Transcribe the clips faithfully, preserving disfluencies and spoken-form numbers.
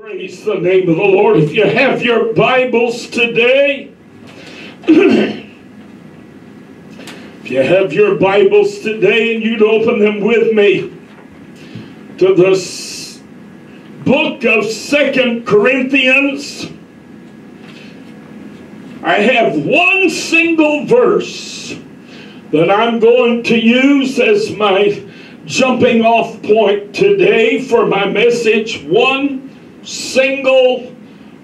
Praise the name of the Lord. If you have your Bibles today, if you have your Bibles today and you'd open them with me to the book of Second Corinthians, I have one single verse that I'm going to use as my jumping off point today for my message. One single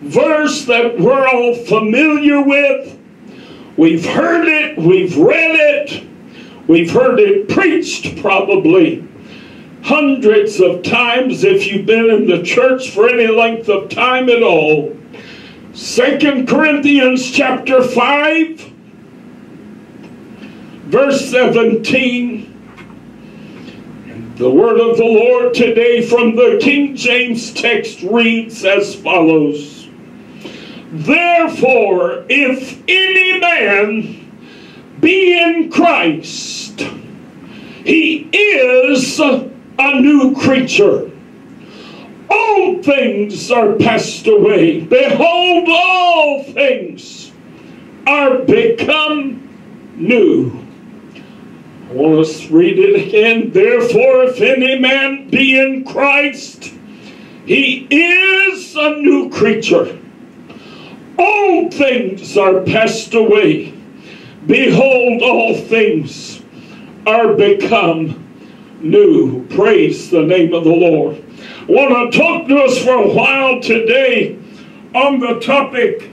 verse that we're all familiar with. We've heard it, we've read it, we've heard it preached probably hundreds of times if you've been in the church for any length of time at all. Second Corinthians chapter five, verse seventeen. The word of the Lord today from the King James text reads as follows. Therefore, if any man be in Christ, he is a new creature. All things are passed away. Behold, all things are become new. I want us to read it again. Therefore, if any man be in Christ, he is a new creature. All things are passed away. Behold, all things are become new. Praise the name of the Lord. I want to talk to us for a while today on the topic,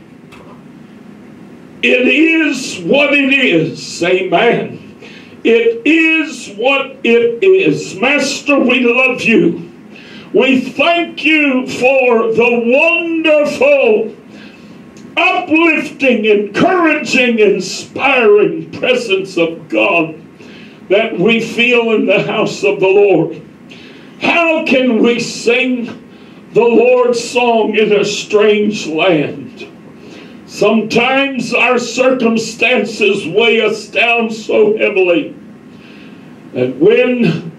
it is what it is. Amen. It is what it is. Master, we love you. We thank you for the wonderful, uplifting, encouraging, inspiring presence of God that we feel in the house of the Lord. How can we sing the Lord's song in a strange land? Sometimes our circumstances weigh us down so heavily that when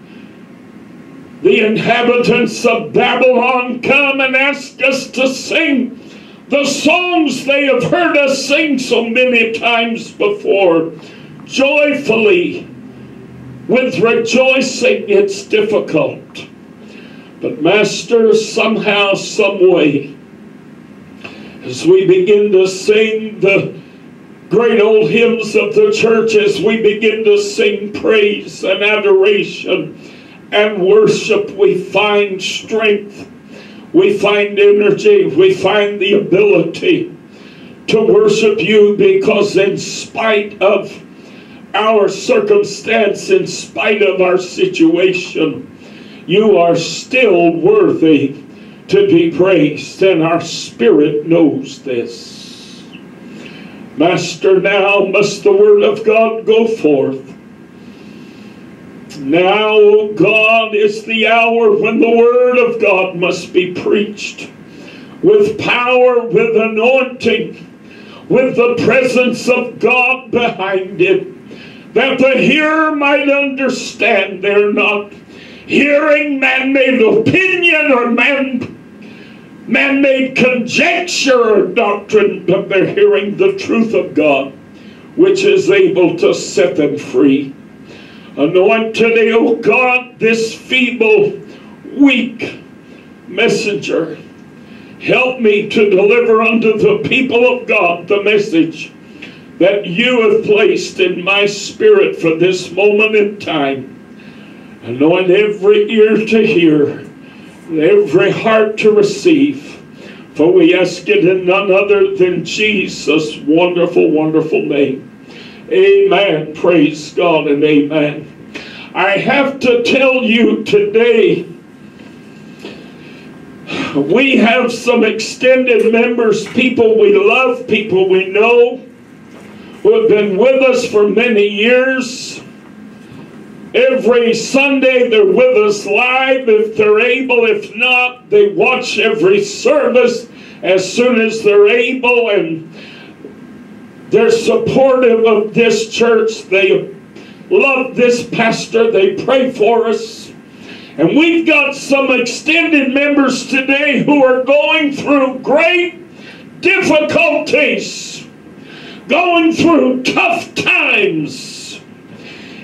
the inhabitants of Babylon come and ask us to sing the songs they have heard us sing so many times before, joyfully, with rejoicing, it's difficult. But Master, somehow, some way, as we begin to sing the great old hymns of the church, as we begin to sing praise and adoration and worship, we find strength, we find energy, we find the ability to worship you, because in spite of our circumstance, in spite of our situation, you are still worthy to be praised, and our spirit knows this. Master, now must the word of God go forth. Now, O God, is the hour when the word of God must be preached with power, with anointing, with the presence of God behind it, that the hearer might understand they're not hearing man-made opinion or man man-made conjecture or doctrine, but they're hearing the truth of God, which is able to set them free. Anoint today, O God, this feeble, weak messenger. Help me to deliver unto the people of God the message that you have placed in my spirit for this moment in time. Anoint every ear to hear, and every heart to receive, for we ask it in none other than Jesus' wonderful, wonderful name. Amen. Praise God and amen. I have to tell you today, we have some extended members, people we love, people we know, who have been with us for many years. Every Sunday they're with us live if they're able. If not, they watch every service as soon as they're able, and they're supportive of this church. They love this pastor. They pray for us. And we've got some extended members today who are going through great difficulties, going through tough times.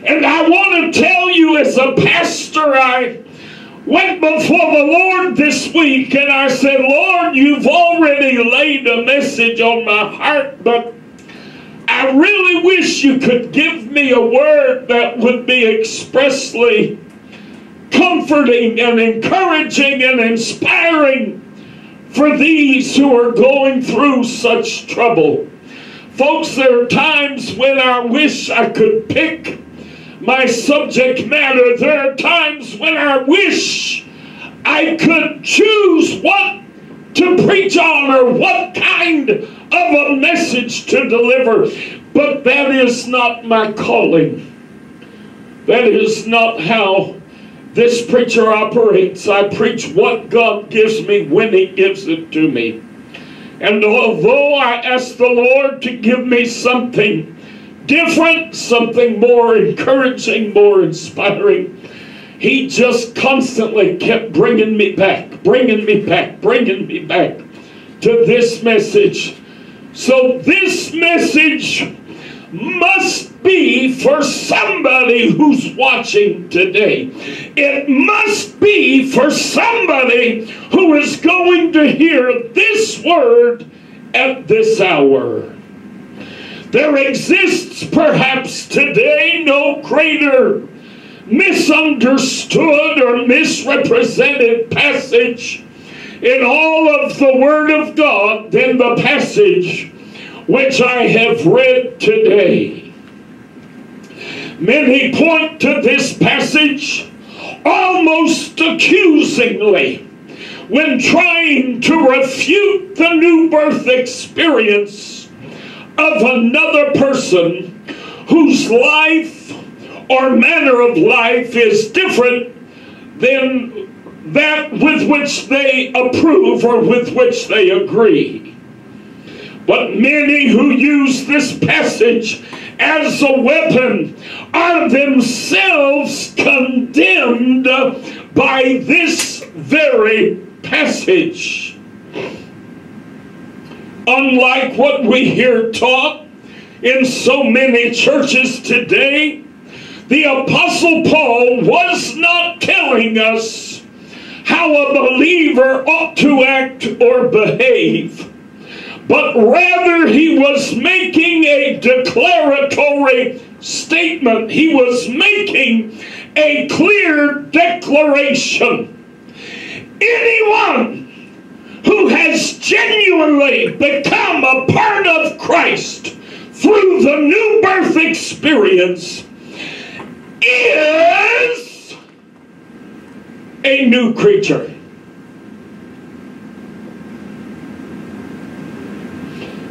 And I want to tell you, as a pastor, I went before the Lord this week and I said, Lord, you've already laid a message on my heart, but I really wish you could give me a word that would be expressly comforting and encouraging and inspiring for these who are going through such trouble. Folks, there are times when I wish I could pick my subject matter. There are times when I wish I could choose what to preach on or what kind of a message to deliver. But that is not my calling. That is not how this preacher operates. I preach what God gives me when he gives it to me. And although I ask the Lord to give me something different, something more encouraging, more inspiring, he just constantly kept bringing me back, bringing me back, bringing me back to this message. So this message must be for somebody who's watching today. It must be for somebody who is going to hear this word at this hour. There exists perhaps today no greater misunderstood or misrepresented passage in all of the Word of God than the passage which I have read today. Many point to this passage almost accusingly when trying to refute the new birth experience of another person whose life or manner of life is different than that with which they approve or with which they agree. But many who use this passage as a weapon are themselves condemned by this very passage. Unlike what we hear taught in so many churches today, the Apostle Paul was not telling us how a believer ought to act or behave, but rather he was making a declaratory statement. He was making a clear declaration. Anyone who has genuinely become a part of Christ through the new birth experience is a new creature.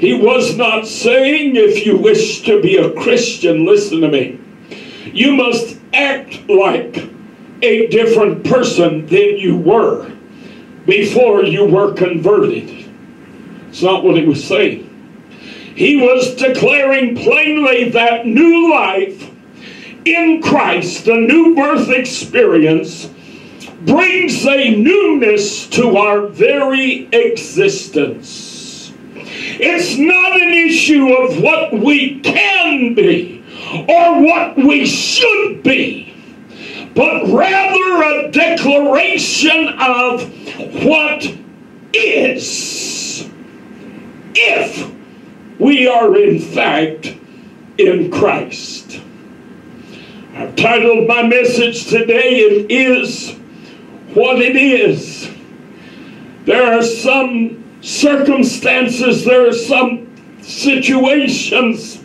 He was not saying, if you wish to be a Christian, listen to me, you must act like a different person than you were before you were converted. It's not what he was saying. He was declaring plainly that new life in Christ, the new birth experience, brings a newness to our very existence. It's not an issue of what we can be or what we should be, but rather a declaration of what is, if we are in fact in Christ. I've titled my message today, It Is What It Is. There are some circumstances, there are some situations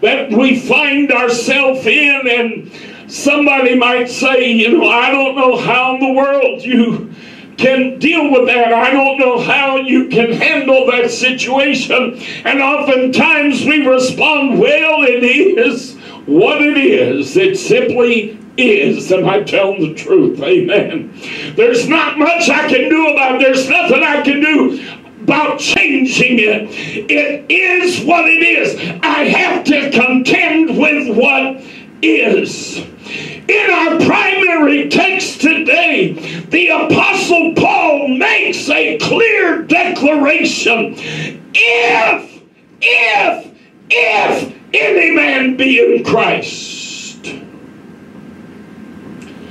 that we find ourselves in, and somebody might say, you know, I don't know how in the world you can deal with that. I don't know how you can handle that situation. And oftentimes we respond, well, it is what it is. It simply is. Am I telling the truth? Amen. There's not much I can do about it. There's nothing I can do about changing it. It is what it is. I have to contend with what is. In our primary text today, day, the Apostle Paul makes a clear declaration. If, if, if any man be in Christ,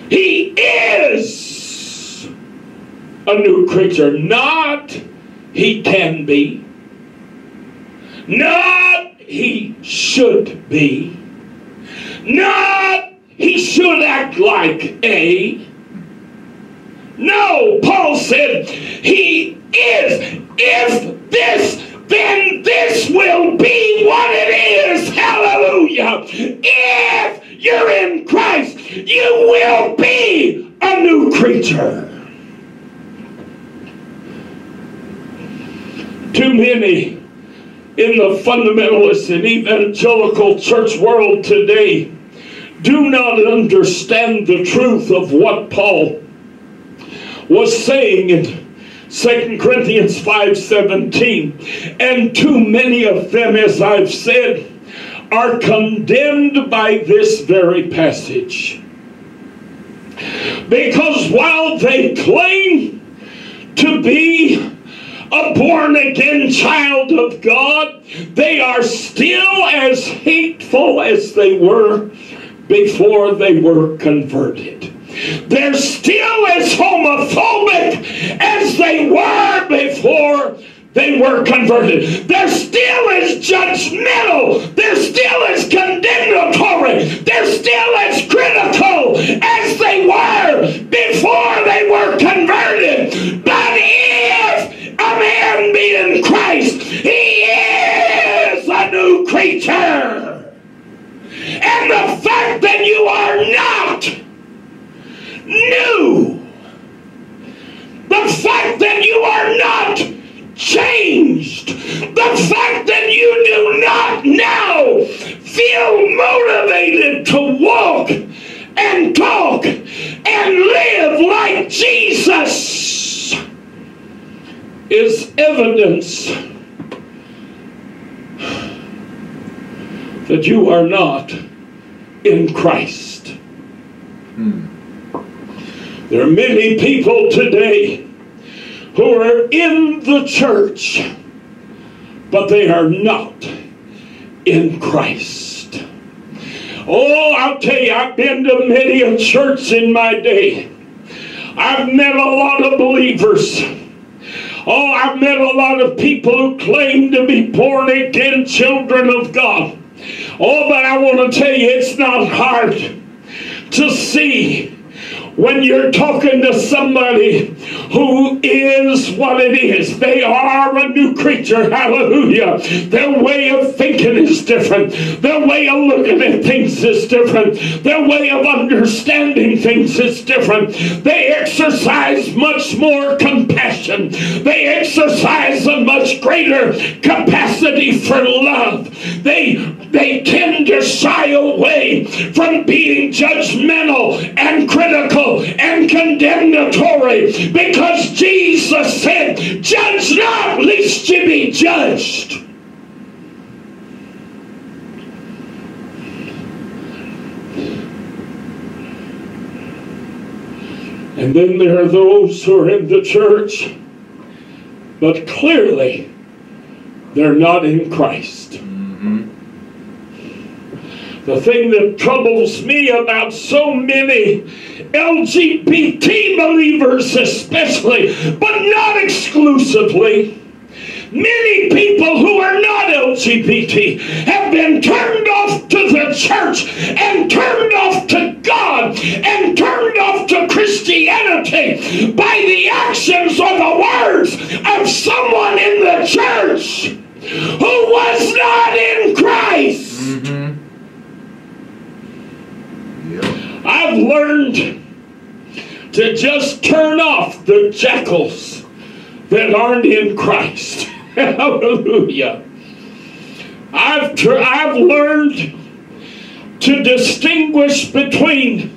he is a new creature. Not he can be, not he should be, not he should act like a. No, Paul said he is. If this, then this will be what it is. Hallelujah. If you're in Christ, you will be a new creature. Too many in the fundamentalist and evangelical church world today do not understand the truth of what Paul was saying in Second Corinthians five seventeen. And too many of them, as I've said, are condemned by this very passage. Because while they claim to be a born-again child of God, they are still as hateful as they were before they were converted. They're still as homophobic as they were before they were converted. They're still as judgmental. They're still as condemnatory. They're still as critical as they were before they were converted. But if a man be in Christ, he is a new creature. And the fact that you are not new, the fact that you are not changed, the fact that you do not now feel motivated to walk and talk and live like Jesus is evidence that you are not in Christ. Hmm. There are many people today who are in the church, but they are not in Christ. Oh, I'll tell you, I've been to many a church in my day. I've met a lot of believers. Oh, I've met a lot of people who claim to be born again children of God. Oh, but I want to tell you, it's not hard to see when you're talking to somebody who is what it is. They are a new creature. Hallelujah. Their way of thinking is different. Their way of looking at things is different. Their way of understanding things is different. They exercise much more compassion. They exercise a much greater capacity for love. They, they tend to shy away from being judgmental and critical and condemnatory, because Jesus said, judge not, lest you be judged. And then there are those who are in the church, but clearly they're not in Christ. Mm-hmm. The thing that troubles me about so many L G B T believers especially, but not exclusively, many people who are not L G B T have been turned off to the church and turned off to God and turned off to Christianity by the actions or the words of someone in the church who was not in Christ. Mm-hmm. Yep. I've learned to just turn off the jackals that aren't in Christ. Hallelujah. I've, I've learned to distinguish between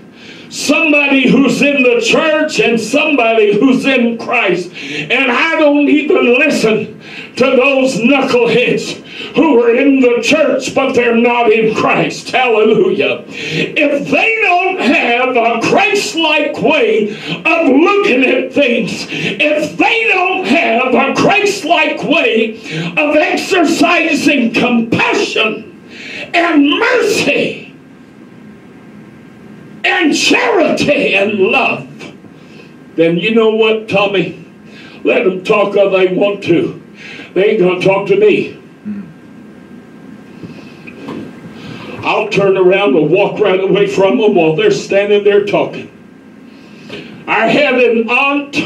somebody who's in the church and somebody who's in Christ. And I don't even listen to those knuckleheads who are in the church, but they're not in Christ. Hallelujah. If they don't have a Christ-like way of looking at things, if they don't have a Christ-like way of exercising compassion and mercy and charity and love, then you know what, Tommy? Let them talk all they want to. They ain't going to talk to me. I'll turn around and walk right away from them while they're standing there talking. I had an aunt.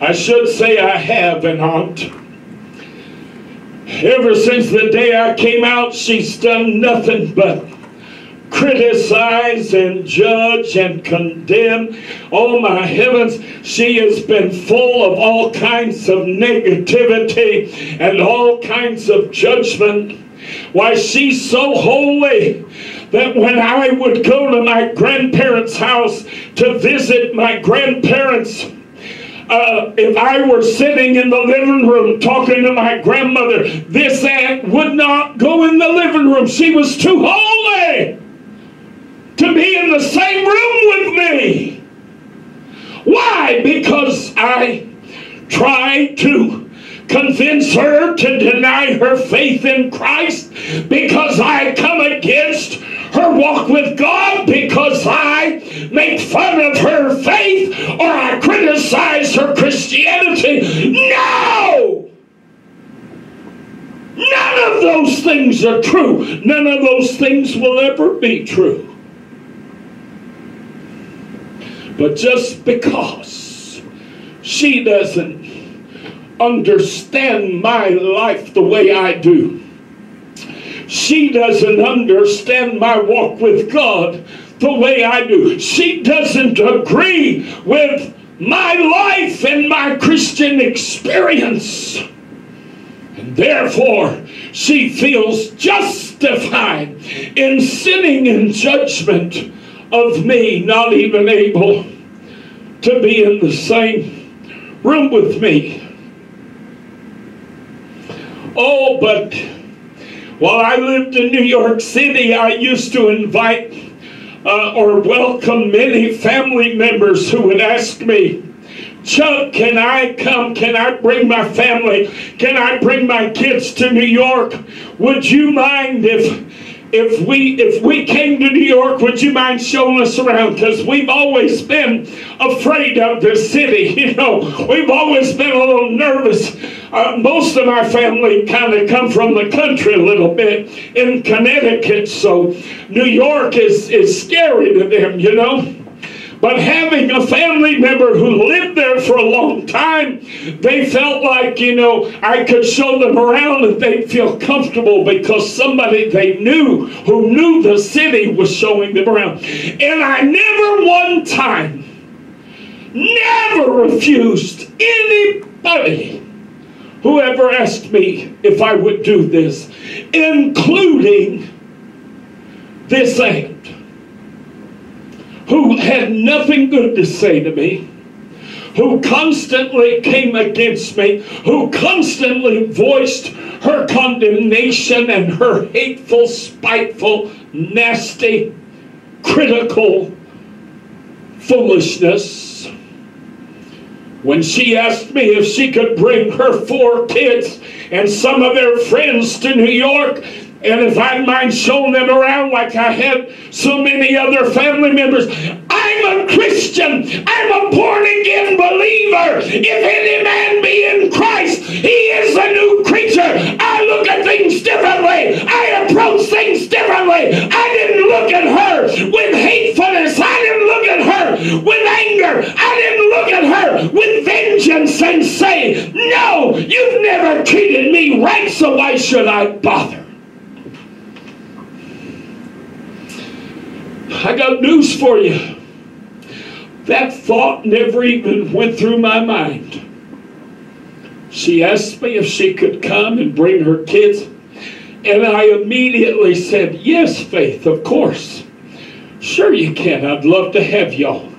I should say I have an aunt. Ever since the day I came out, she's done nothing but criticize and judge and condemn. Oh my heavens, she has been full of all kinds of negativity and all kinds of judgment. Why, she's so holy that when I would go to my grandparents' house to visit my grandparents, Uh, if I were sitting in the living room talking to my grandmother, this aunt would not go in the living room. She was too holy to be in the same room with me. Why? Because I tried to convince her to deny her faith in Christ, because I come against her walk with God, because I make fun of her faith or I criticize her Christianity. No! None of those things are true. None of those things will ever be true. But just because she doesn't understand my life the way I do, she doesn't understand my walk with God the way I do, she doesn't agree with my life and my Christian experience, and therefore she feels justified in sinning in judgment of me, not even able to be in the same room with me. Oh, but while I lived in New York City, I used to invite uh, or welcome many family members who would ask me, Chuck, can I come? Can I bring my family? Can I bring my kids to New York? Would you mind if... If we, if we came to New York, would you mind showing us around? Because we've always been afraid of this city. You know, we've always been a little nervous. Uh, most of my family kind of come from the country a little bit in Connecticut, so New York is, is scary to them, you know. But having a family member who lived there for a long time, they felt like, you know, I could show them around and they'd feel comfortable because somebody they knew who knew the city was showing them around. And I never one time, never refused anybody who ever asked me if I would do this, including this aunt, who had nothing good to say to me, who constantly came against me, who constantly voiced her condemnation and her hateful, spiteful, nasty, critical foolishness. When she asked me if she could bring her four kids and some of their friends to New York, and if I mind showing them around like I had so many other family members, I'm a Christian. I'm a born-again believer. If any man be in Christ, he is a new creature. I look at things differently. I approach things differently. I didn't look at her with hatefulness. I didn't look at her with anger. I didn't look at her with vengeance and say, no, you've never treated me right, so why should I bother? I got news for you. That thought never even went through my mind. She asked me if she could come and bring her kids, and I immediately said, yes, Faith, of course. Sure you can. I'd love to have y'all.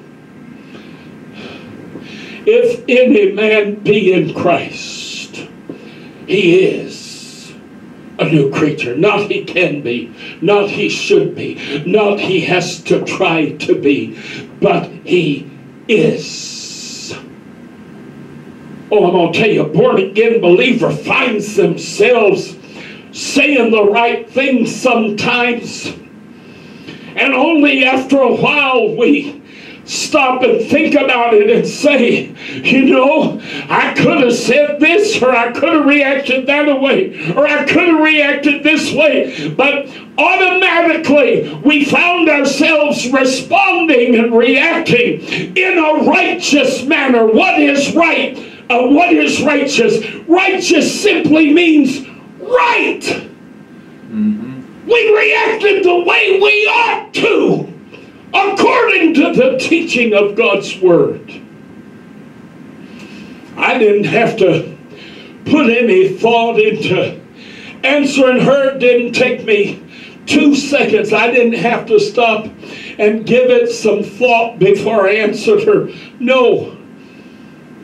If any man be in Christ, he is a new creature. Not he can be, not he should be, not he has to try to be, but he is. Oh, I'm going to tell you, a born-again believer finds themselves saying the right thing sometimes, and only after a while we stop and think about it and say, you know, I could have said this, or I could have reacted that way, or I could have reacted this way. But automatically we found ourselves responding and reacting in a righteous manner. What is right? Uh, what is righteous? Righteous simply means right. Mm-hmm. We reacted the way we ought to, according to the teaching of God's Word. I didn't have to put any thought into answering her. It didn't take me two seconds. I didn't have to stop and give it some thought before I answered her. No.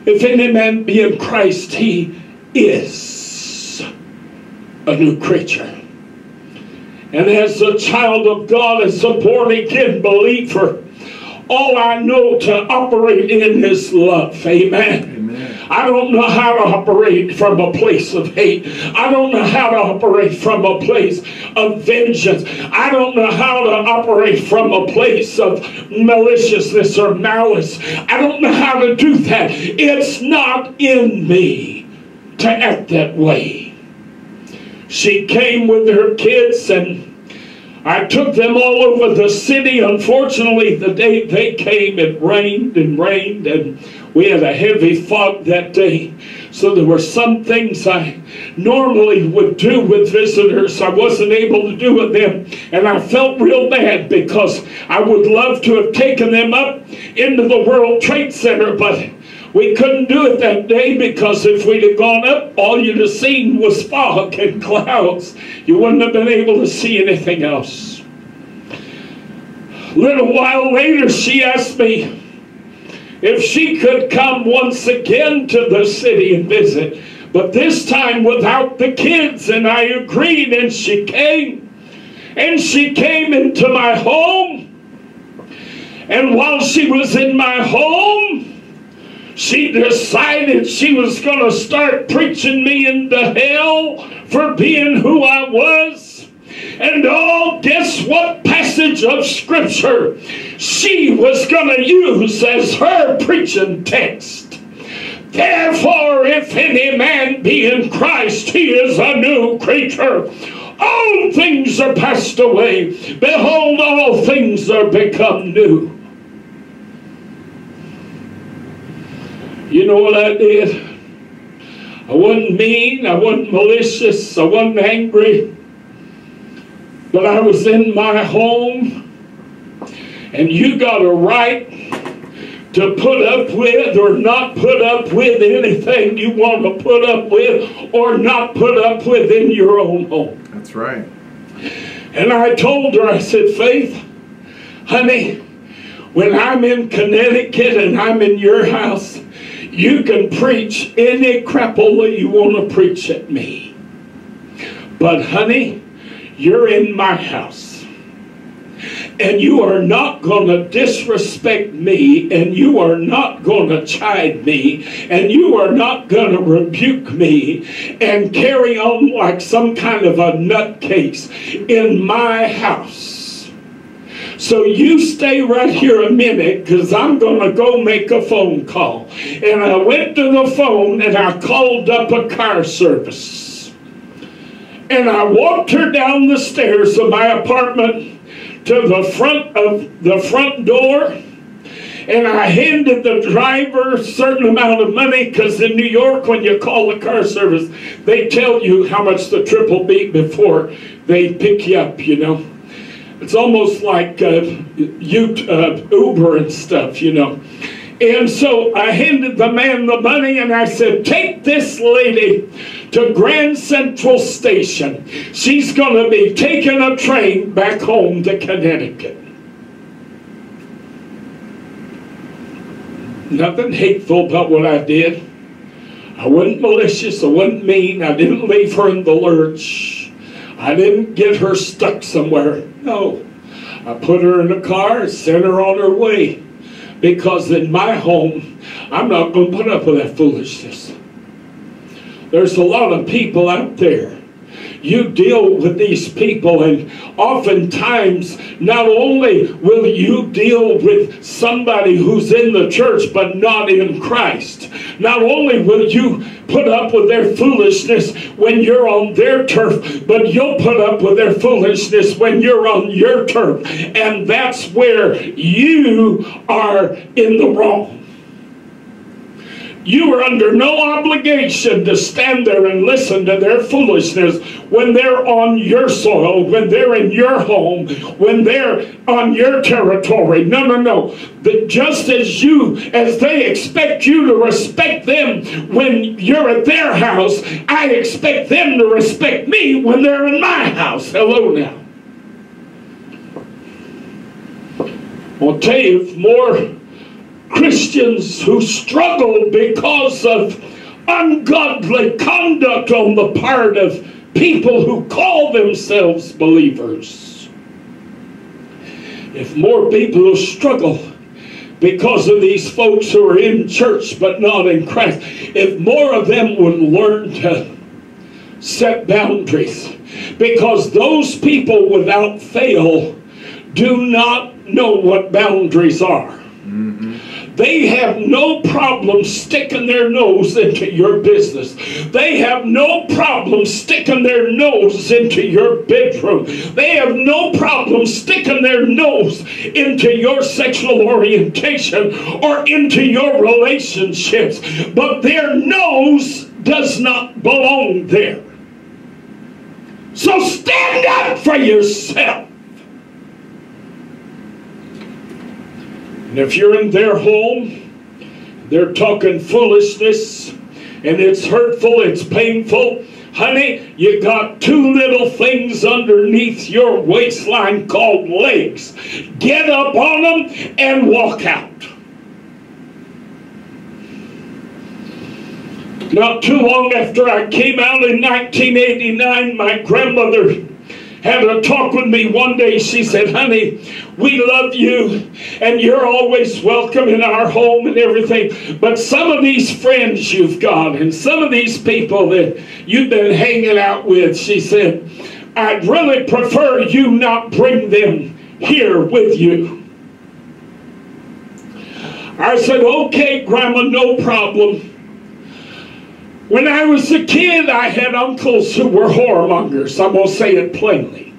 If any man be in Christ, he is a new creature. And as a child of God, as a born-again believer, all I know to operate in is love. Amen. Amen. I don't know how to operate from a place of hate. I don't know how to operate from a place of vengeance. I don't know how to operate from a place of maliciousness or malice. I don't know how to do that. It's not in me to act that way. She came with her kids, and I took them all over the city. Unfortunately, the day they came, it rained and rained, and we had a heavy fog that day. So there were some things I normally would do with visitors I wasn't able to do with them. And I felt real bad, because I would love to have taken them up into the World Trade Center, but we couldn't do it that day, because if we'd have gone up, all you'd have seen was fog and clouds. You wouldn't have been able to see anything else. A little while later, she asked me if she could come once again to the city and visit, but this time without the kids, and I agreed, and she came. And she came into my home, and while she was in my home, she decided she was going to start preaching me into hell for being who I was. And oh, guess what passage of Scripture she was going to use as her preaching text? Therefore, if any man be in Christ, he is a new creature. All things are passed away. Behold, all things are become new. You know what I did? I wasn't mean, I wasn't malicious, I wasn't angry. But I was in my home, and you got a right to put up with or not put up with anything you want to put up with or not put up with in your own home. That's right. And I told her, I said, Faith, honey, when I'm in Connecticut and I'm in your house, you can preach any crapola you want to preach at me. But honey, you're in my house. And you are not going to disrespect me. And you are not going to chide me. And you are not going to rebuke me and carry on like some kind of a nutcase in my house. So you stay right here a minute, because I'm going to go make a phone call. And I went to the phone, and I called up a car service. And I walked her down the stairs of my apartment to the front of the front door. And I handed the driver a certain amount of money, because in New York, when you call the car service, they tell you how much the trip will be before they pick you up, you know. It's almost like uh, Uber and stuff, you know. And so I handed the man the money, and I said, take this lady to Grand Central Station. She's going to be taking a train back home to Connecticut. Nothing hateful about what I did. I wasn't malicious. I wasn't mean. I didn't leave her in the lurch. I didn't get her stuck somewhere. No. I put her in the car and sent her on her way. Because in my home, I'm not going to put up with that foolishness. There's a lot of people out there. You deal with these people, and oftentimes not only will you deal with somebody who's in the church but not in Christ, not only will you put up with their foolishness when you're on their turf, but you'll put up with their foolishness when you're on your turf. And that's where you are in the wrong. You are under no obligation to stand there and listen to their foolishness when they're on your soil, when they're in your home, when they're on your territory. No, no, no. That just as you, as they expect you to respect them when you're at their house, I expect them to respect me when they're in my house. Hello now. I'll tell you, if more Christians who struggle because of ungodly conduct on the part of people who call themselves believers, if more people who struggle because of these folks who are in church but not in Christ, if more of them would learn to set boundaries, because those people without fail do not know what boundaries are. They have no problem sticking their nose into your business. They have no problem sticking their nose into your bedroom. They have no problem sticking their nose into your sexual orientation or into your relationships. But their nose does not belong there. So stand up for yourself. And if you're in their home, they're talking foolishness, and it's hurtful, it's painful. Honey, you got two little things underneath your waistline called legs. Get up on them and walk out. Not too long after I came out in nineteen eighty-nine, my grandmother had a talk with me one day. She said, honey, we love you, and you're always welcome in our home and everything. But some of these friends you've got and some of these people that you've been hanging out with, she said, I'd really prefer you not bring them here with you. I said, okay, Grandma, no problem. When I was a kid, I had uncles who were whoremongers. I'm going to say it plainly.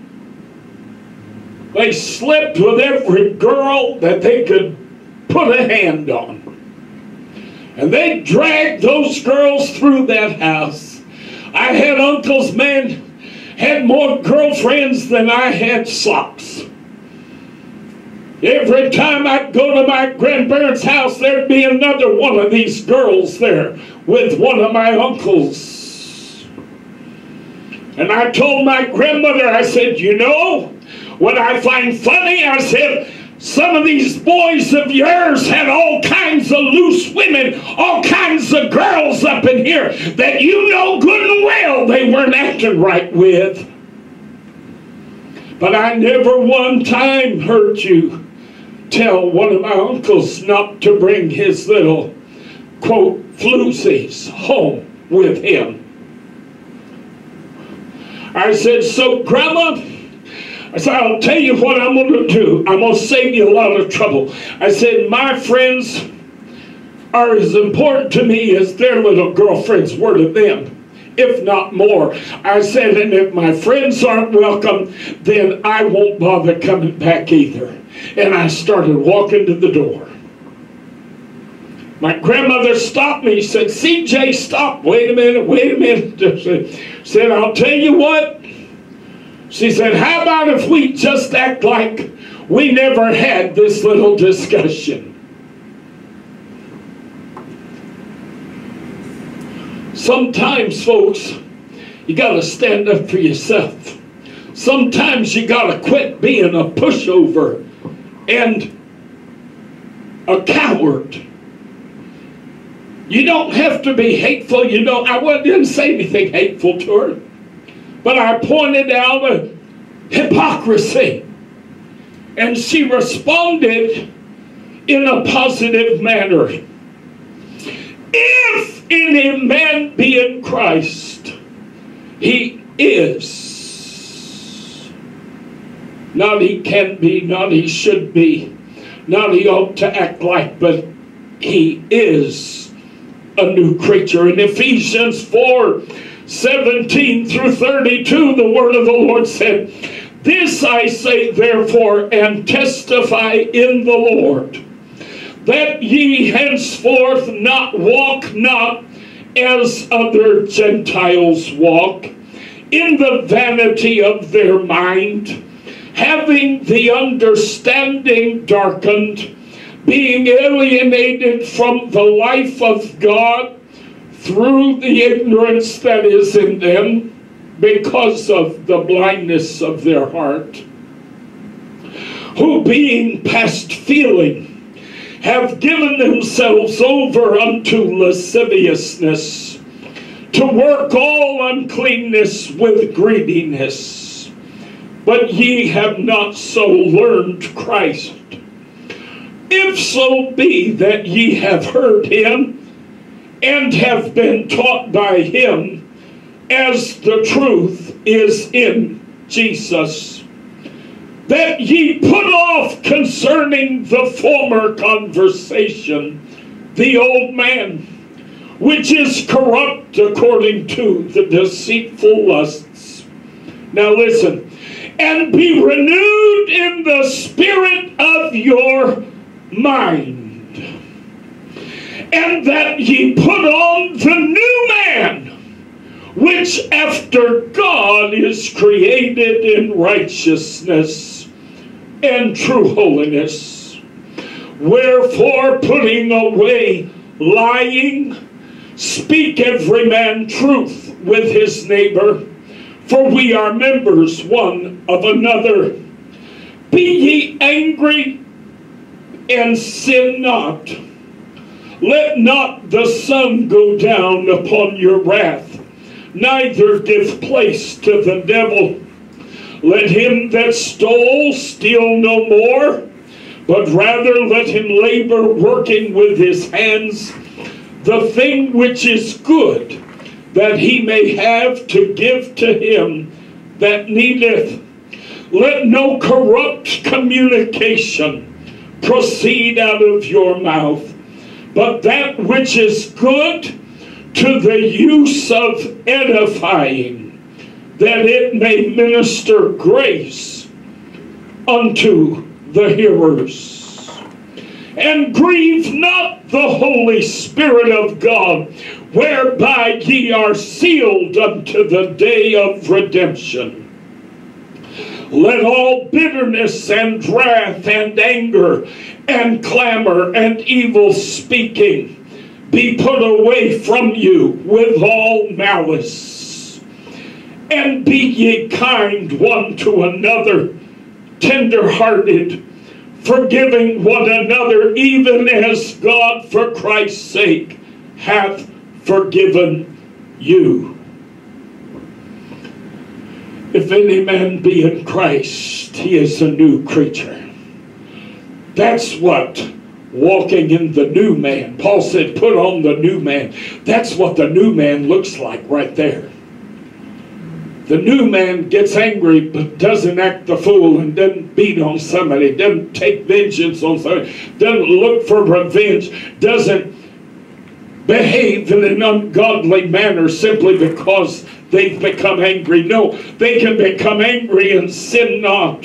They slept with every girl that they could put a hand on. And they dragged those girls through that house. I had uncles, man, had more girlfriends than I had socks. Every time I'd go to my grandparents' house, there'd be another one of these girls there with one of my uncles. And I told my grandmother, I said, you know what I find funny? I said, some of these boys of yours had all kinds of loose women, all kinds of girls up in here that you know good and well they weren't acting right with. But I never one time heard you tell one of my uncles not to bring his little, quote, floozies home with him. I said, so Grandma, I said, I'll tell you what I'm going to do. I'm going to save you a lot of trouble. I said, my friends are as important to me as their little girlfriends were to them, if not more. I said, and if my friends aren't welcome, then I won't bother coming back either. And I started walking to the door. My grandmother stopped me. She said, C J, stop. Wait a minute, wait a minute. She said, I'll tell you what. She said, how about if we just act like we never had this little discussion? Sometimes, folks, you got to stand up for yourself. Sometimes you got to quit being a pushover and a coward. You don't have to be hateful. You know, I didn't say anything hateful to her. But I pointed out hypocrisy. And she responded in a positive manner. If any man be in Christ, he is. Not he can be, not he should be, not he ought to act like, but he is a new creature. In Ephesians four, seventeen through thirty-two, the word of the Lord said, "This I say therefore, and testify in the Lord, that ye henceforth not walk not as other Gentiles walk, in the vanity of their mind, having the understanding darkened, being alienated from the life of God through the ignorance that is in them, because of the blindness of their heart, who being past feeling have given themselves over unto lasciviousness, to work all uncleanness with greediness. But ye have not so learned Christ. If so be that ye have heard him, and have been taught by him, as the truth is in Jesus, that ye put off concerning the former conversation the old man, which is corrupt according to the deceitful lusts." Now listen. "And be renewed in the spirit of your mind, and that ye put on the new man, which after God is created in righteousness and true holiness. Wherefore, putting away lying, speak every man truth with his neighbor, for we are members one of another. Be ye angry, and sin not. Let not the sun go down upon your wrath, neither give place to the devil. Let him that stole steal no more, but rather let him labor, working with his hands the thing which is good, that he may have to give to him that needeth. Let no corrupt communication proceed out of your mouth, but that which is good to the use of edifying, that it may minister grace unto the hearers. And grieve not the Holy Spirit of God, whereby ye are sealed unto the day of redemption. Let all bitterness and wrath and anger and clamor and evil speaking be put away from you with all malice. And be ye kind one to another, tender-hearted, forgiving one another, even as God for Christ's sake hath forgiven you." If any man be in Christ, he is a new creature. That's what walking in the new man. Paul said, put on the new man. That's what the new man looks like right there. The new man gets angry but doesn't act the fool, and doesn't beat on somebody, doesn't take vengeance on somebody, doesn't look for revenge, doesn't behave in an ungodly manner simply because they've become angry. No, they can become angry and sin not.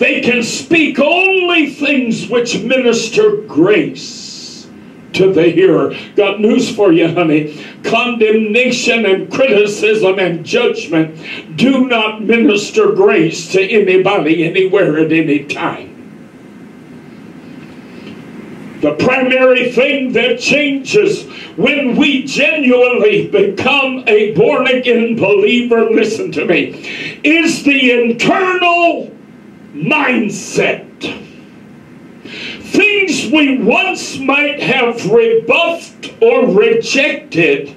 They can speak only things which minister grace to the hearer. Got news for you, honey. Condemnation and criticism and judgment do not minister grace to anybody, anywhere, at any time. The primary thing that changes when we genuinely become a born-again believer, listen to me, is the internal mindset. Things we once might have rebuffed or rejected,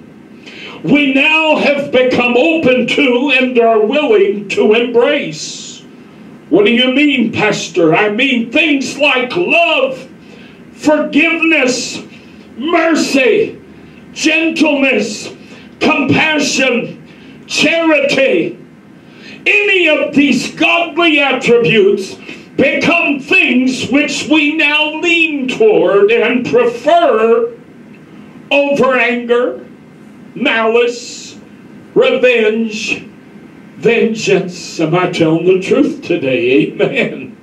we now have become open to and are willing to embrace. What do you mean, Pastor? I mean things like love, forgiveness, mercy, gentleness, compassion, charity. Any of these godly attributes become things which we now lean toward and prefer over anger, malice, revenge, vengeance. Am I telling the truth today? Amen.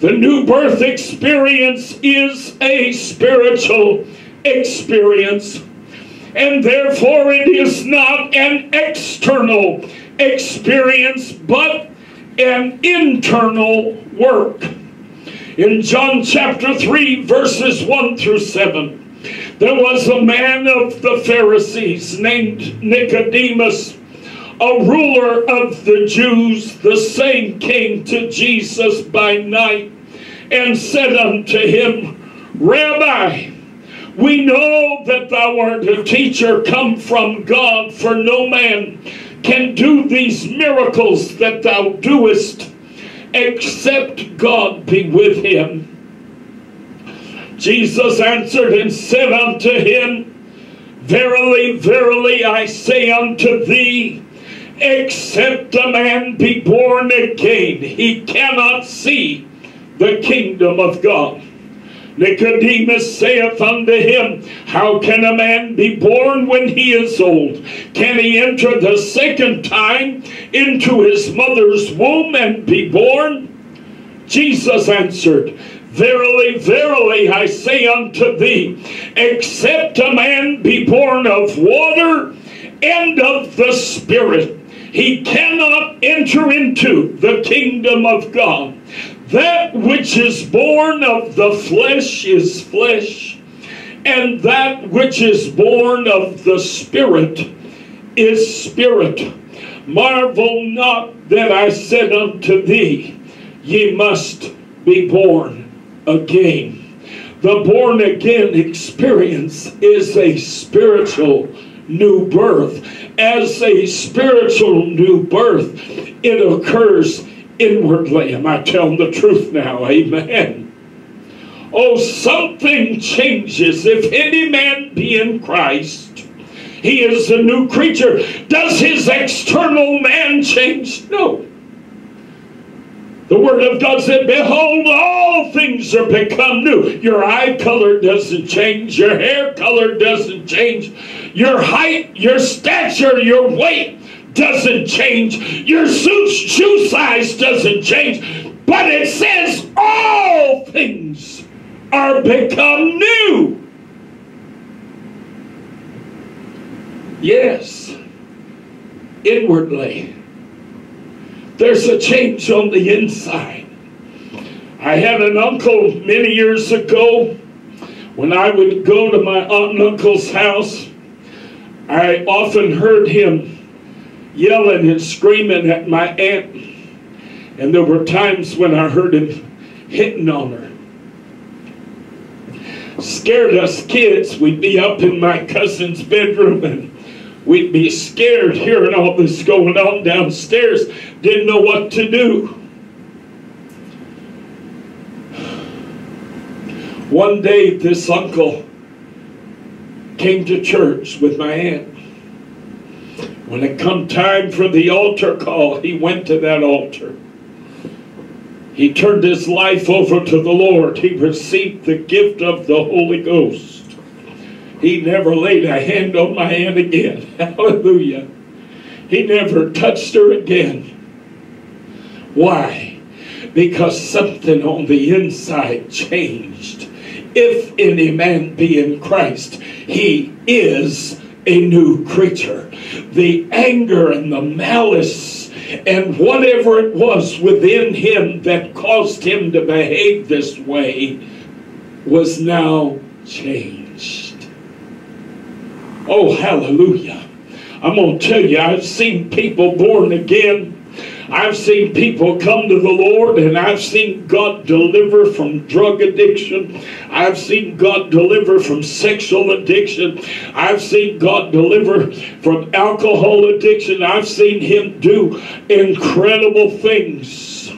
The new birth experience is a spiritual experience, and therefore it is not an external experience but an internal work. In John chapter three verses one through seven, there was a man of the Pharisees named Nicodemus, a ruler of the Jews. The same came to Jesus by night and said unto him, Rabbi, we know that thou art a teacher come from God, for no man can do these miracles that thou doest except God be with him. Jesus answered and said unto him, Verily, verily, I say unto thee, except a man be born again, he cannot see the kingdom of God. Nicodemus saith unto him, How can a man be born when he is old? Can he enter the second time into his mother's womb and be born? Jesus answered, Verily, verily, I say unto thee, except a man be born of water and of the Spirit, he cannot enter into the kingdom of God. That which is born of the flesh is flesh, and that which is born of the Spirit is spirit. Marvel not that I said unto thee, ye must be born again. The born again experience is a spiritual new birth. As a spiritual new birth, it occurs inwardly. Am I telling the truth now? Amen. Oh, something changes. If any man be in Christ, he is a new creature. Does his external man change? No. The Word of God said, Behold, all things are become new. Your eye color doesn't change. Your hair color doesn't change. Your height, your stature, your weight doesn't change. Your suit, shoe size doesn't change. But it says all things are become new. Yes, inwardly there's a change on the inside. I had an uncle many years ago. When I would go to my aunt and uncle's house, I often heard him yelling and screaming at my aunt, and there were times when I heard him hitting on her. Scared us kids. We'd be up in my cousin's bedroom and we'd be scared hearing all this going on downstairs. Didn't know what to do. One day this uncle came to church with my aunt. When it come time for the altar call, he went to that altar. He turned his life over to the Lord. He received the gift of the Holy Ghost. He never laid a hand on my aunt again. Hallelujah. He never touched her again. Why? Because something on the inside changed. If any man be in Christ, he is a new creature. The anger and the malice and whatever it was within him that caused him to behave this way was now changed. Oh, hallelujah. I'm going to tell you, I've seen people born again. I've seen people come to the Lord, and I've seen God deliver from drug addiction. I've seen God deliver from sexual addiction. I've seen God deliver from alcohol addiction. I've seen Him do incredible things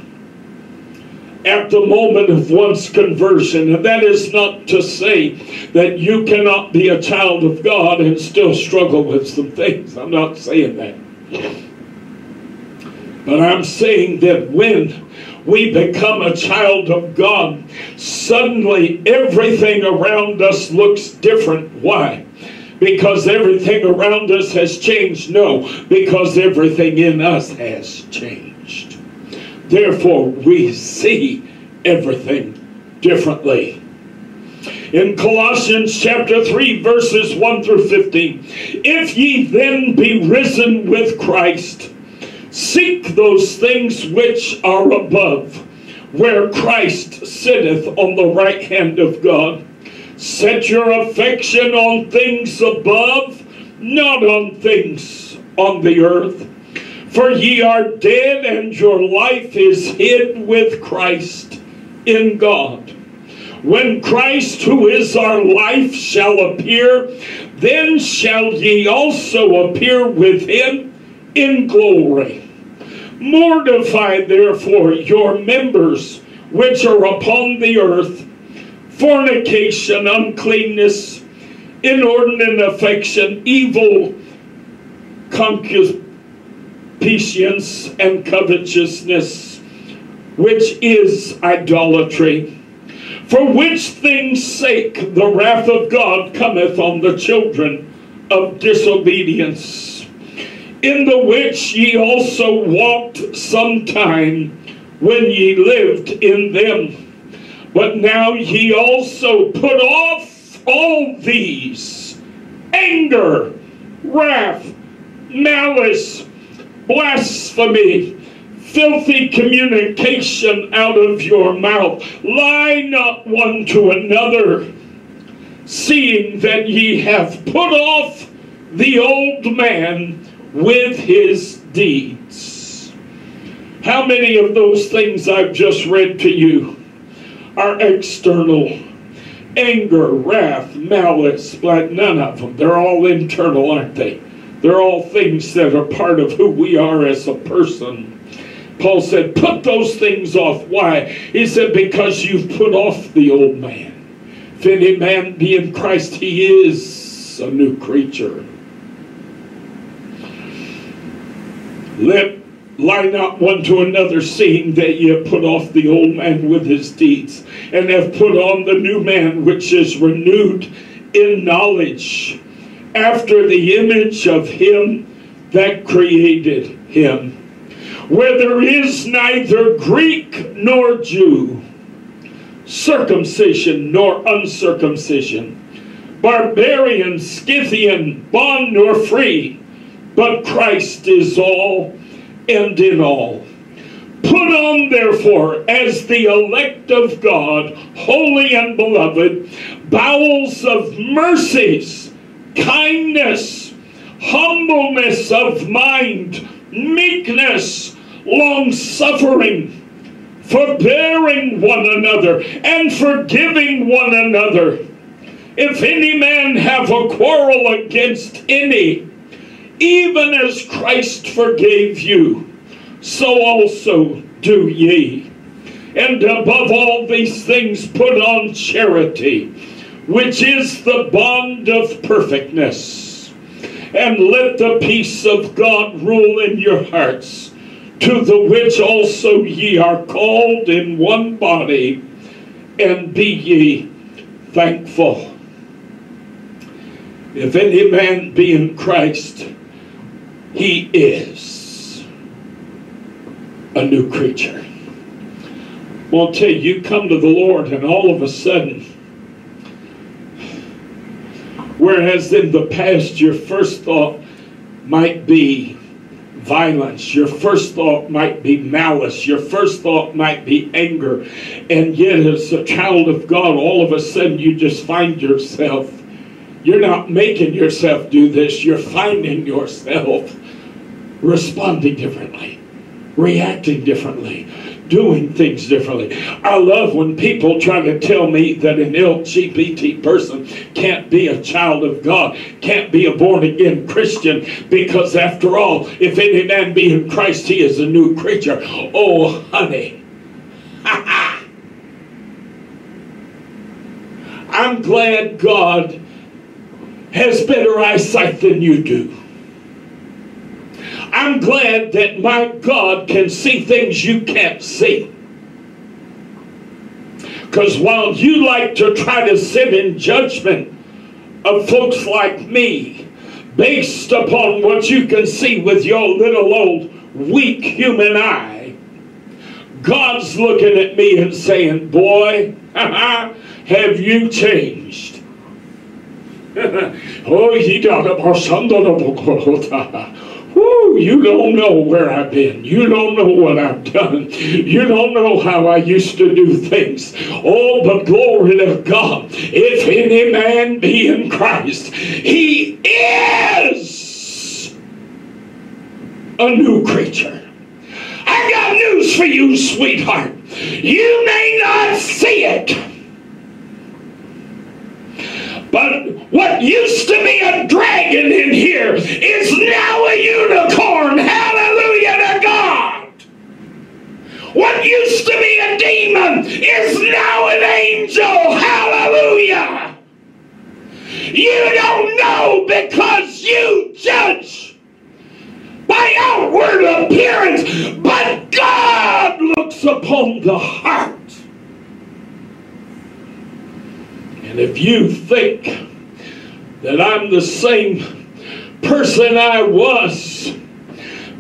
at the moment of one's conversion. And that is not to say that you cannot be a child of God and still struggle with some things. I'm not saying that. But I'm saying that when we become a child of God, suddenly everything around us looks different. Why? Because everything around us has changed? No, because everything in us has changed. Therefore, we see everything differently. In Colossians chapter three, verses one through fifteen, if ye then be risen with Christ, seek those things which are above, where Christ sitteth on the right hand of God. Set your affection on things above, not on things on the earth. For ye are dead, and your life is hid with Christ in God. When Christ, who is our life, shall appear, then shall ye also appear with Him in glory. Mortify therefore your members which are upon the earth, fornication, uncleanness, inordinate affection, evil concupiscence, patience, and covetousness, which is idolatry. For which things' sake the wrath of God cometh on the children of disobedience, in the which ye also walked sometime when ye lived in them. But now ye also put off all these: anger, wrath, malice, blasphemy, filthy communication out of your mouth. Lie not one to another, seeing that ye have put off the old man with his deeds. How many of those things I've just read to you are external? Anger, wrath, malice, like none of them. They're all internal, aren't they? They're all things that are part of who we are as a person. Paul said, put those things off. Why? He said, because you've put off the old man. If any man be in Christ, he is a new creature. Let lie not one to another, seeing that ye have put off the old man with his deeds, and have put on the new man, which is renewed in knowledge, after the image of Him that created him, where there is neither Greek nor Jew, circumcision nor uncircumcision, barbarian, Scythian, bond nor free, but Christ is all and in all. Put on therefore, as the elect of God, holy and beloved, bowels of mercies, kindness, humbleness of mind, meekness, long-suffering, forbearing one another, and forgiving one another. If any man have a quarrel against any, even as Christ forgave you, so also do ye. And above all these things put on charity, which is the bond of perfectness. And let the peace of God rule in your hearts, to the which also ye are called in one body, and be ye thankful. If any man be in Christ, he is a new creature. Well, tell you, you come to the Lord, and all of a sudden, whereas in the past your first thought might be violence, your first thought might be malice, your first thought might be anger, and yet as a child of God, all of a sudden you just find yourself, you're not making yourself do this, you're finding yourself responding differently. reacting differently, doing things differently. I love when people try to tell me that an L G B T person can't be a child of God, can't be a born-again Christian, because after all, if any man be in Christ, he is a new creature. Oh, honey. I'm glad God has better eyesight than you do. I'm glad that my God can see things you can't see. Because while you like to try to sit in judgment of folks like me, based upon what you can see with your little old weak human eye, God's looking at me and saying, boy, have you changed? Oh, you got a Woo, you don't know where I've been. You don't know what I've done. You don't know how I used to do things. Oh, but glory to God. If any man be in Christ, he is a new creature. I got news for you, sweetheart. You may not see it, but what used to be a dragon in here is now a unicorn. Hallelujah to God. What used to be a demon is now an angel. Hallelujah. You don't know because you judge by outward appearance, but God looks upon the heart. And if you think that I'm the same person I was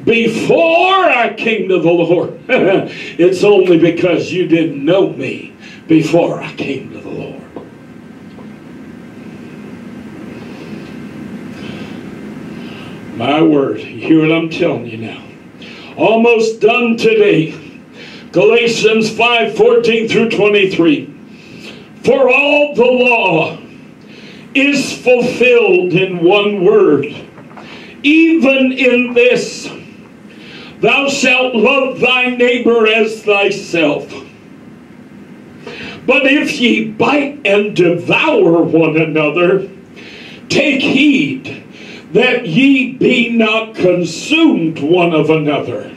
before I came to the Lord, it's only because you didn't know me before I came to the Lord. My word, you hear what I'm telling you now. Almost done today. Galatians five fourteen through twenty-three. For all the law is fulfilled in one word, even in this: thou shalt love thy neighbor as thyself. But if ye bite and devour one another, take heed that ye be not consumed one of another.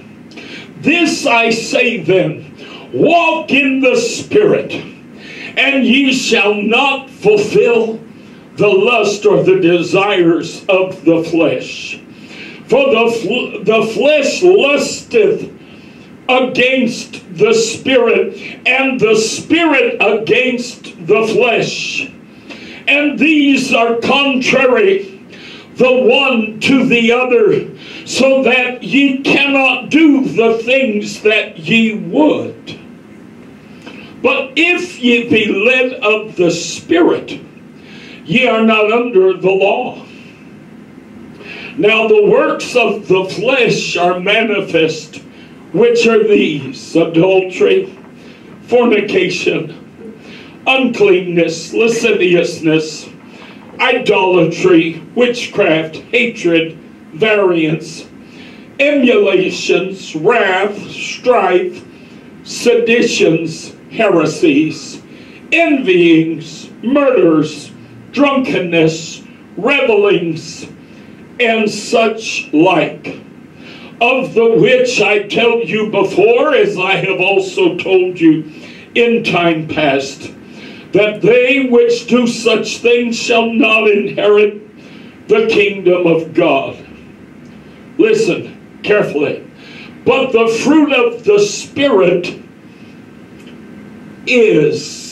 This I say then, walk in the Spirit, and ye shall not fulfill the lust or the desires of the flesh. For the, fl the flesh lusteth against the spirit, and the spirit against the flesh. And these are contrary the one to the other, so that ye cannot do the things that ye would. But if ye be led of the Spirit, ye are not under the law. Now the works of the flesh are manifest, which are these: adultery, fornication, uncleanness, lasciviousness, idolatry, witchcraft, hatred, variance, emulations, wrath, strife, seditions, heresies, envyings, murders, drunkenness, revelings, and such like, of the which I tell you before, as I have also told you in time past, that they which do such things shall not inherit the kingdom of God. Listen carefully. But the fruit of the Spirit is...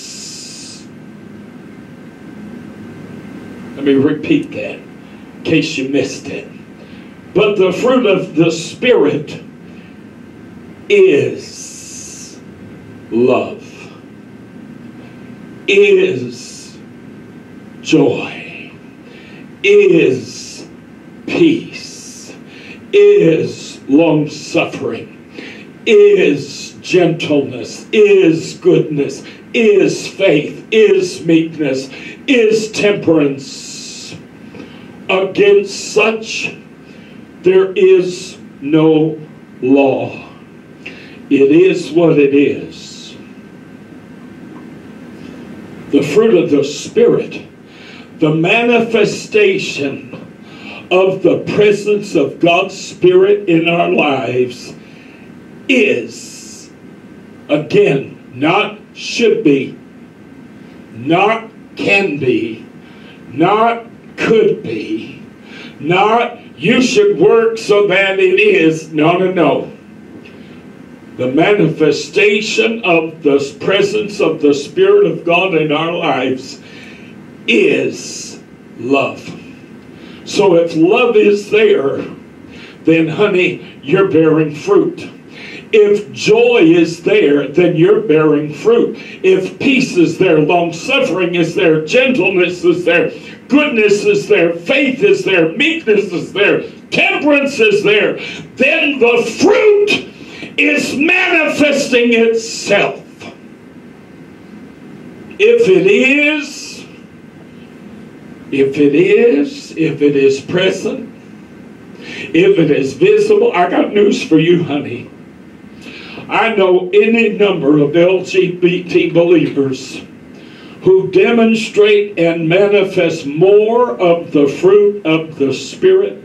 Let me repeat that in case you missed it. But the fruit of the Spirit is love, is joy, is peace, is long-suffering, is gentleness, is goodness, is faith, is meekness, is temperance. Against such there is no law. It is what it is. The fruit of the Spirit, the manifestation of the presence of God's Spirit in our lives, is, again, not should be, not can be, not could be, not you should work so that it is. No, no, no. The manifestation of the presence of the Spirit of God in our lives is love. So if love is there, then honey, you're bearing fruit. If joy is there, then you're bearing fruit. If peace is there, long-suffering is there, gentleness is there, goodness is there, faith is there, meekness is there, temperance is there, then the fruit is manifesting itself. If it is, if it is, if it is present, if it is visible, I got news for you, honey. I know any number of L G B T believers who demonstrate and manifest more of the fruit of the Spirit .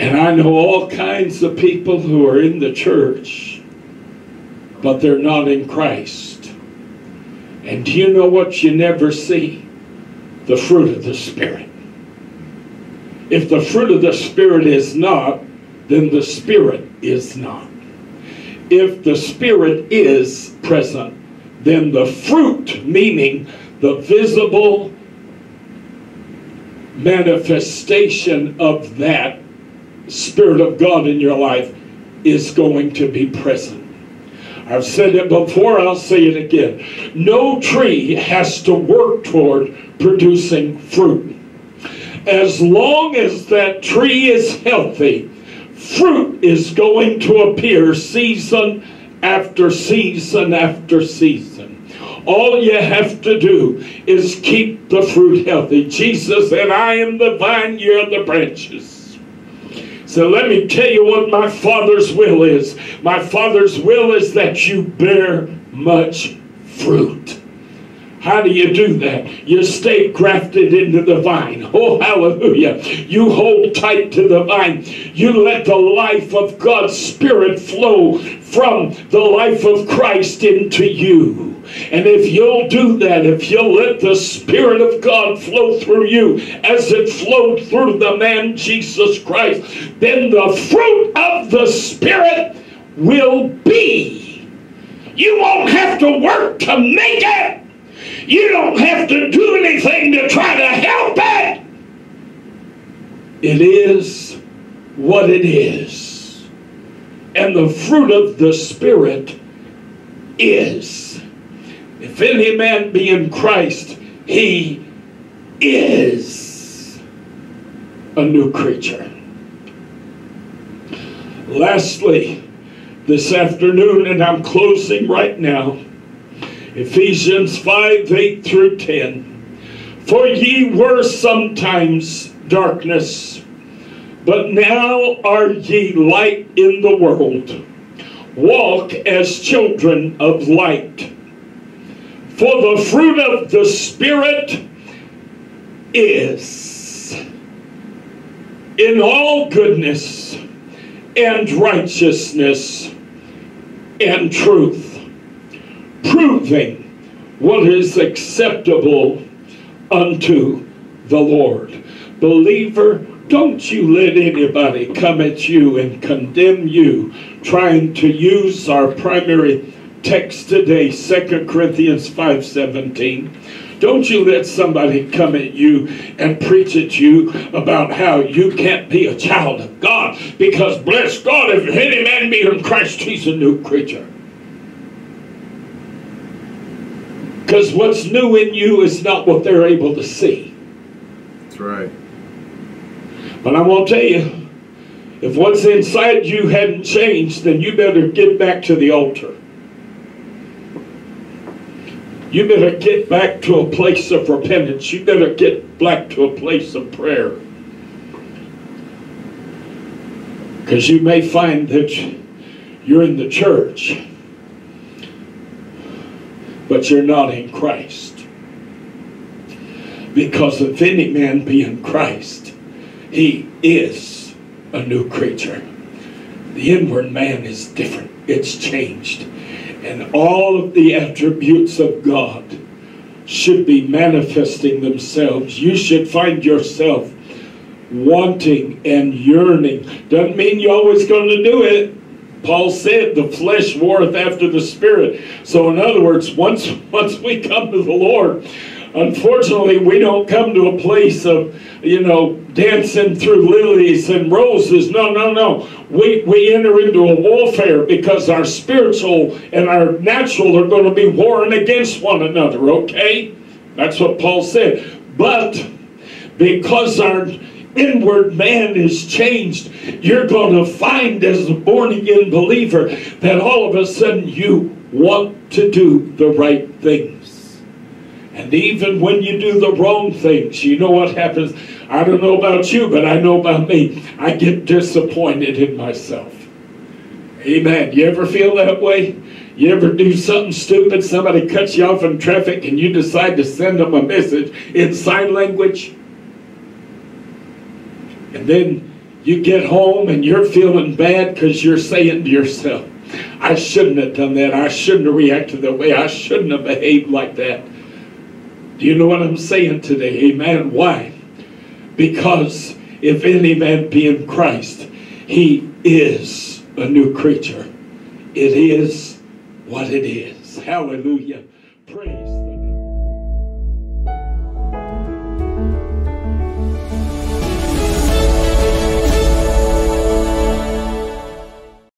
And I know all kinds of people who are in the church, but they're not in Christ. And do you know what you never see? The fruit of the Spirit. If the fruit of the Spirit is not, then the Spirit is not. If the Spirit is present, then the fruit, meaning the visible manifestation of that Spirit of God in your life, is going to be present. I've said it before, I'll say it again. No tree has to work toward producing fruit. As long as that tree is healthy, fruit is going to appear season after season after season. All you have to do is keep the fruit healthy. Jesus said, "I am the vine, you are the branches." So let me tell you what my Father's will is. My Father's will is that you bear much fruit. How do you do that? You stay grafted into the vine. Oh, hallelujah. You hold tight to the vine. You let the life of God's Spirit flow from the life of Christ into you. And if you'll do that, if you'll let the Spirit of God flow through you as it flowed through the man Jesus Christ, then the fruit of the Spirit will be. You won't have to work to make it. You don't have to do anything to try to help it. It is what it is. And the fruit of the Spirit is. If any man be in Christ, he is a new creature. Lastly, this afternoon, and I'm closing right now, Ephesians five, eight through ten. For ye were sometimes darkness, but now are ye light in the world. Walk as children of light. For the fruit of the Spirit is in all goodness and righteousness and truth, proving what is acceptable unto the Lord. Believer, don't you let anybody come at you and condemn you, trying to use our primary text today, Second Corinthians five seventeen. Don't you let somebody come at you and preach at you about how you can't be a child of God, because bless God, if any man be in Christ, he's a new creature. Because what's new in you is not what they're able to see. That's right. But I'm going to tell you, if what's inside you hadn't changed, then you better get back to the altar. You better get back to a place of repentance. You better get back to a place of prayer. Because you may find that you're in the church, but you're not in Christ. Because if any man be in Christ, he is a new creature. The inward man is different. It's changed. And all of the attributes of God should be manifesting themselves. You should find yourself wanting and yearning. Doesn't mean you're always going to do it. Paul said, the flesh warreth after the spirit. So in other words, once, once we come to the Lord, unfortunately, we don't come to a place of, you know, dancing through lilies and roses. No, no, no. We, we enter into a warfare because our spiritual and our natural are going to be warring against one another, okay? That's what Paul said. But because our inward man is changed, you're going to find as a born-again believer that all of a sudden you want to do the right things. And even when you do the wrong things, you know what happens? I don't know about you, but I know about me. I get disappointed in myself. Amen. You ever feel that way? You ever do something stupid? Somebody cuts you off in traffic and you decide to send them a message in sign language? And then you get home and you're feeling bad because you're saying to yourself, I shouldn't have done that. I shouldn't have reacted that way. I shouldn't have behaved like that. Do you know what I'm saying today? Amen. Why? Because if any man be in Christ, he is a new creature. It is what it is. Hallelujah. Praise.